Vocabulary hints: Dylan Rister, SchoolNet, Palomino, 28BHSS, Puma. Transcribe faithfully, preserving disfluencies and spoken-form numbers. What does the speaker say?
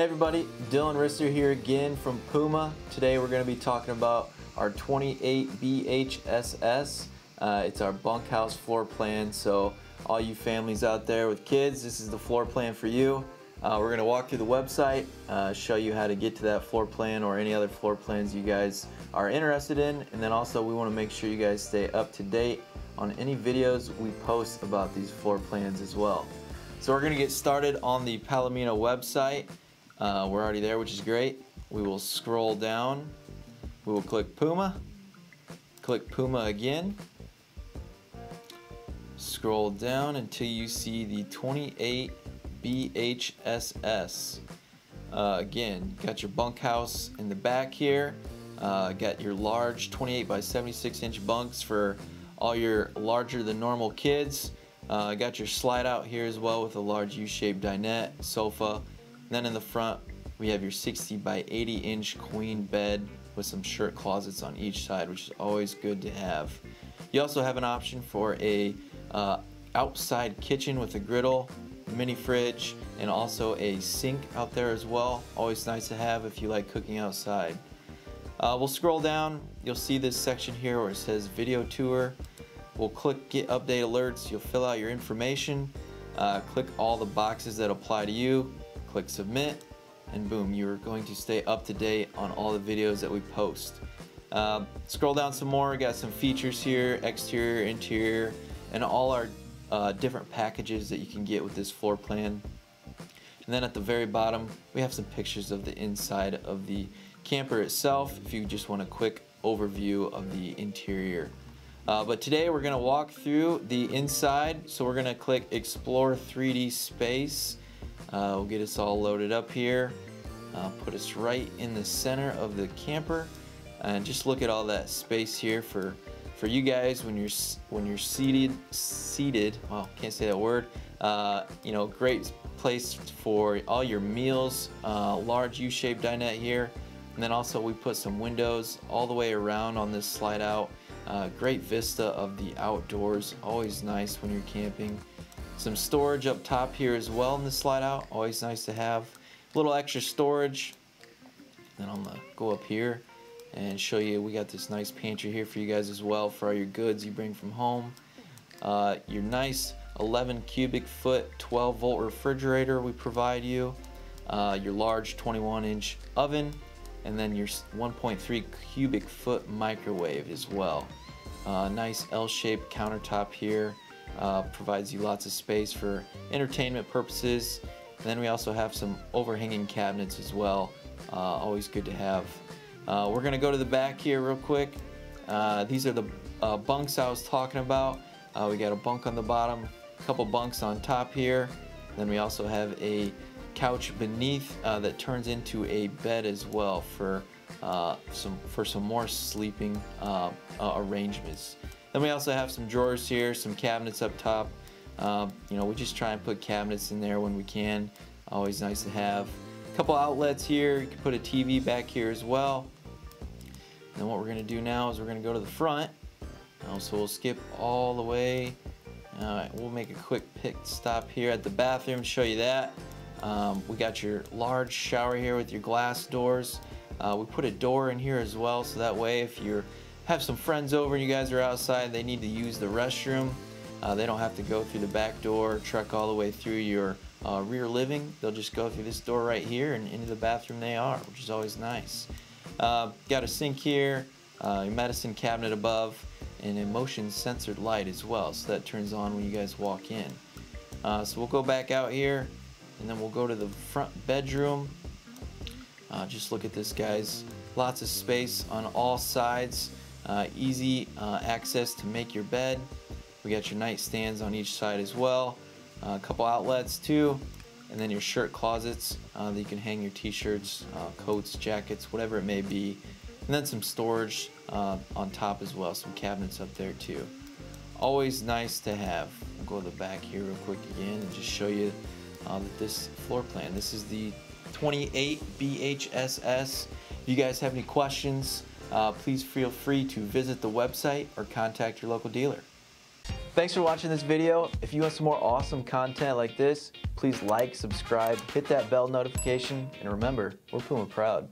Hey everybody, Dylan Rister here again from Puma. Today we're going to be talking about our twenty-eight B H S S. Uh, it's our bunkhouse floor plan, so all you families out there with kids, this is the floor plan for you. Uh, we're going to walk through the website, uh, show you how to get to that floor plan or any other floor plans you guys are interested in, and then also we want to make sure you guys stay up to date on any videos we post about these floor plans as well. So we're going to get started on the Palomino website. Uh, we're already there, which is great. We will scroll down. We will click Puma. Click Puma again. Scroll down until you see the twenty-eight B H S S. Uh, again, got your bunkhouse in the back here. Uh, got your large twenty-eight by seventy-six inch bunks for all your larger than normal kids. Uh, got your slide out here as well with a large U-shaped dinette, sofa. Then in the front, we have your sixty by eighty inch queen bed with some shirt closets on each side, which is always good to have. You also have an option for a uh, outside kitchen with a griddle, mini fridge, and also a sink out there as well. Always nice to have if you like cooking outside. Uh, we'll scroll down. You'll see this section here where it says video tour. We'll click get update alerts. You'll fill out your information. Uh, click all the boxes that apply to you. Click submit, and boom, you're going to stay up to date on all the videos that we post. Uh, scroll down some more. We got some features here, exterior, interior, and all our uh, different packages that you can get with this floor plan. And then at the very bottom, we have some pictures of the inside of the camper itself if you just want a quick overview of the interior. Uh, but today we're going to walk through the inside, so we're going to click Explore three D Space. Uh, we'll get us all loaded up here, uh, put us right in the center of the camper, and just look at all that space here for for you guys when you're when you're seated seated. Well, can't say that word. Uh, you know, great place for all your meals. Uh, large U-shaped dinette here, and then also we put some windows all the way around on this slide out. Uh, great vista of the outdoors. Always nice when you're camping. Some storage up top here as well in the slide out, always nice to have. A little extra storage. Then I'm gonna go up here and show you, we got this nice pantry here for you guys as well for all your goods you bring from home. Uh, your nice eleven cubic foot, twelve volt refrigerator we provide you. Uh, your large twenty-one inch oven, and then your one point three cubic foot microwave as well. Uh, nice L-shaped countertop here. Uh, provides you lots of space for entertainment purposes. And then we also have some overhanging cabinets as well. Uh, always good to have. Uh, we're going to go to the back here real quick. Uh, these are the uh, bunks I was talking about. Uh, we got a bunk on the bottom, a couple bunks on top here. And then we also have a couch beneath uh, that turns into a bed as well for uh, some for some more sleeping uh, uh, arrangements. Then we also have some drawers here, some cabinets up top. Uh, you know, we just try and put cabinets in there when we can. Always nice to have. A couple outlets here. You can put a T V back here as well. And what we're going to do now is we're going to go to the front. Uh, so we'll skip all the way. Uh, we'll make a quick pick stop here at the bathroom, show you that. Um, we got your large shower here with your glass doors. Uh, we put a door in here as well, so that way if you're have some friends over and you guys are outside, they need to use the restroom. Uh, they don't have to go through the back door, trek all the way through your uh, rear living. They'll just go through this door right here and into the bathroom they are, which is always nice. Uh, got a sink here, uh, your medicine cabinet above, and a motion sensored light as well, so that turns on when you guys walk in. Uh, so we'll go back out here, and then we'll go to the front bedroom. Uh, just look at this, guys. Lots of space on all sides. Uh, easy uh, access to make your bed. We got your nightstands on each side as well, uh, a couple outlets too, and then your shirt closets uh, that you can hang your t-shirts, uh, coats, jackets, whatever it may be, and then some storage uh, on top as well, some cabinets up there too. Always nice to have. I'll go to the back here real quick again and just show you uh, that this floor plan. This is the twenty-eight B H S S. If you guys have any questions, Uh, please feel free to visit the website or contact your local dealer. Thanks for watching this video. If you want some more awesome content like this, please like, subscribe, hit that bell notification, and remember, we're Puma proud.